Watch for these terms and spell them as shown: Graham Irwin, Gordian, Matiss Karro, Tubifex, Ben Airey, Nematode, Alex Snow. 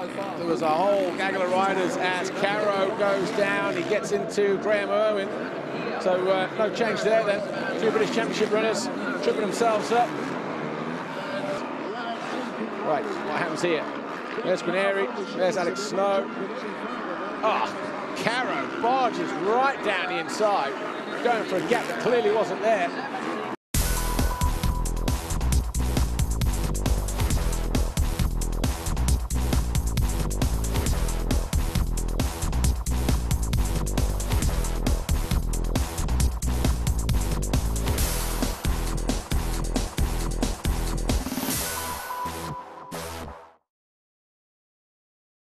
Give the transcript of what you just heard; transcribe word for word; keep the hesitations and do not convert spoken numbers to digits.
so far. There was a whole gaggle of riders as Karro goes down. He gets into Graham Irwin. So uh, no change there then. Two British Championship runners tripping themselves up. Right, what happens here? There's Ben Airey, there's Alex Snow. Ah, oh, Karro barges right down the inside, going for a gap that clearly wasn't there.